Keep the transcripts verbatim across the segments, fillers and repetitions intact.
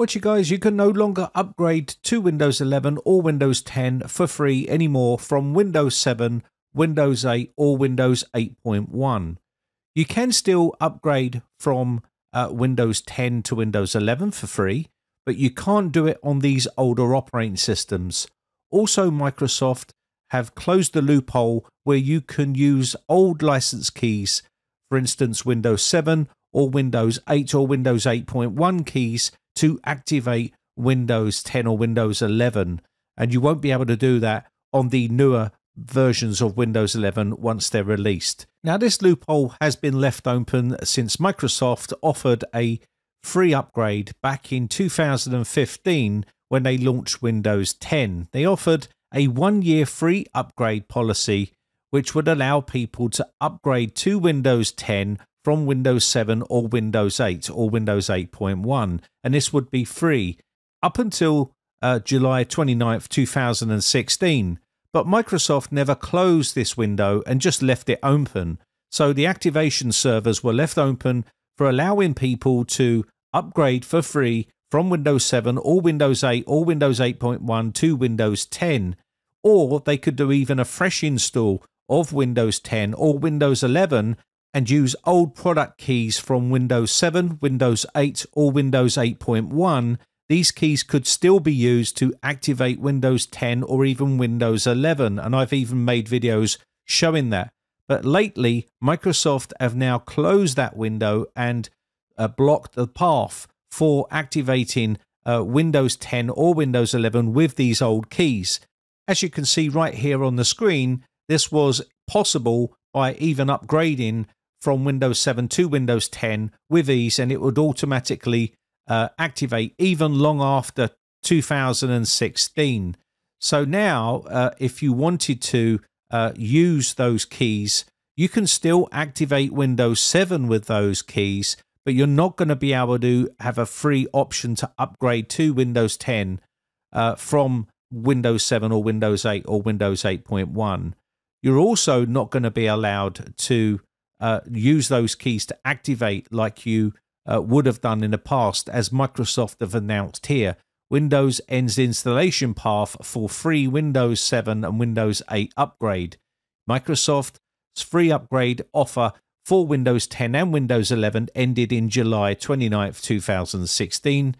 What you guys, you can no longer upgrade to Windows eleven or Windows ten for free anymore from Windows seven, Windows eight or Windows eight point one. You can still upgrade from uh, Windows ten to Windows eleven for free, but you can't do it on these older operating systems. Also, Microsoft have closed the loophole where you can use old license keys, for instance Windows seven or Windows eight or Windows eight point one keys, to activate Windows ten or Windows eleven, and you won't be able to do that on the newer versions of Windows eleven once they're released. Now, this loophole has been left open since Microsoft offered a free upgrade back in two thousand fifteen when they launched Windows ten. They offered a one-year free upgrade policy which would allow people to upgrade to Windows ten from Windows seven or Windows eight or Windows eight point one, and this would be free up until uh, July twenty-ninth two thousand sixteen. But Microsoft never closed this window and just left it open. So the activation servers were left open for allowing people to upgrade for free from Windows seven or Windows eight or Windows eight point one to Windows ten, or they could do even a fresh install of Windows ten or Windows eleven and use old product keys from Windows seven, Windows eight or Windows eight point one. These keys could still be used to activate Windows ten or even Windows eleven, and I've even made videos showing that. But lately, Microsoft have now closed that window and uh, blocked the path for activating uh, Windows ten or Windows eleven with these old keys. As you can see right here on the screen, this was possible by even upgrading from Windows seven to Windows ten with ease, and it would automatically Uh, activate even long after two thousand sixteen. So now uh, if you wanted to uh, use those keys, you can still activate Windows seven with those keys, but you're not going to be able to have a free option to upgrade to Windows ten uh, from Windows seven or Windows eight or Windows eight point one. You're also not going to be allowed to uh, use those keys to activate like you Uh, would have done in the past, as Microsoft have announced here. Windows ends installation path for free Windows seven and Windows eight upgrade. Microsoft's free upgrade offer for Windows ten and Windows eleven ended in July twenty-ninth two thousand sixteen.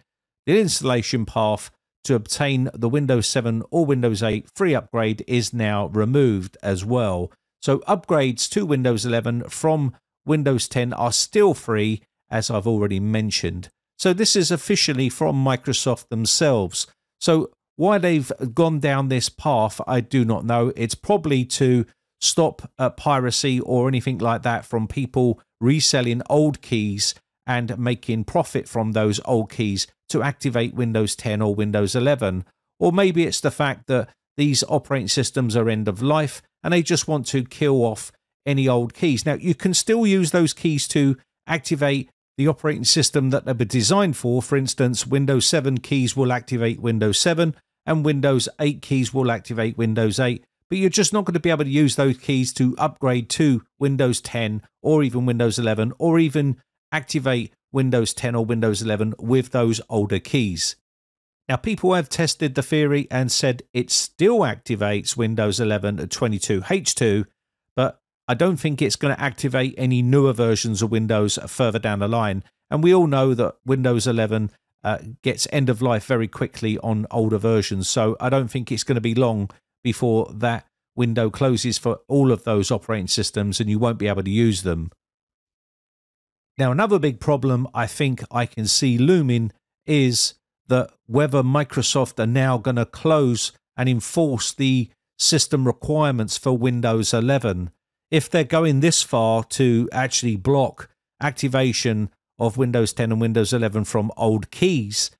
The installation path to obtain the Windows seven or Windows eight free upgrade is now removed as well. So upgrades to Windows eleven from Windows ten are still free, as I've already mentioned. So this is officially from Microsoft themselves. So why they've gone down this path, I do not know. It's probably to stop uh, piracy or anything like that from people reselling old keys and making profit from those old keys to activate Windows ten or Windows eleven. Or maybe it's the fact that these operating systems are end of life and they just want to kill off any old keys. Now, you can still use those keys to activate the operating system that they were designed for. For instance, Windows seven keys will activate Windows seven and Windows eight keys will activate Windows eight, but you're just not going to be able to use those keys to upgrade to Windows ten or even Windows eleven, or even activate Windows ten or Windows eleven with those older keys. Now, people have tested the theory and said it still activates Windows eleven at twenty-two H two, but I don't think it's going to activate any newer versions of Windows further down the line. And we all know that Windows eleven uh, gets end of life very quickly on older versions. So I don't think it's going to be long before that window closes for all of those operating systems and you won't be able to use them. Now, another big problem I think I can see looming is that whether Microsoft are now going to close and enforce the system requirements for Windows eleven. If they're going this far to actually block activation of Windows ten and Windows eleven from old keys,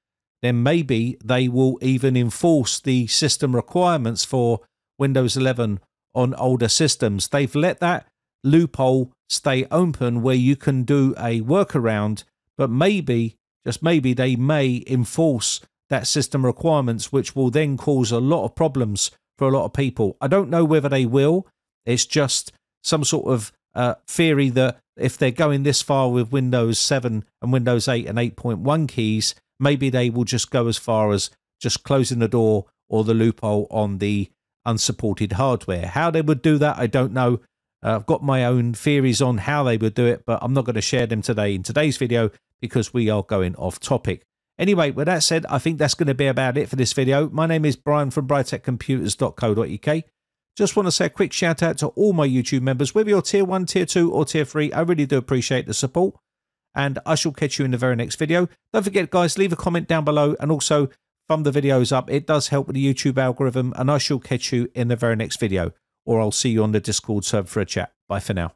then maybe they will even enforce the system requirements for Windows eleven on older systems. They've let that loophole stay open where you can do a workaround, but maybe, just maybe, they may enforce that system requirements, which will then cause a lot of problems for a lot of people. I don't know whether they will. It's just some sort of uh, theory that if they're going this far with Windows seven and Windows eight and eight point one keys, maybe they will just go as far as just closing the door or the loophole on the unsupported hardware. How they would do that, I don't know. Uh, I've got my own theories on how they would do it, but I'm not going to share them today in today's video because we are going off topic. Anyway, with that said, I think that's going to be about it for this video. My name is Brian from brightech computers dot co dot U K. Just want to say a quick shout out to all my YouTube members, whether you're tier one, tier two or tier three. I really do appreciate the support, and I shall catch you in the very next video. Don't forget, guys, leave a comment down below and also thumb the videos up. It does help with the YouTube algorithm, and I shall catch you in the very next video, or I'll see you on the Discord server for a chat. Bye for now.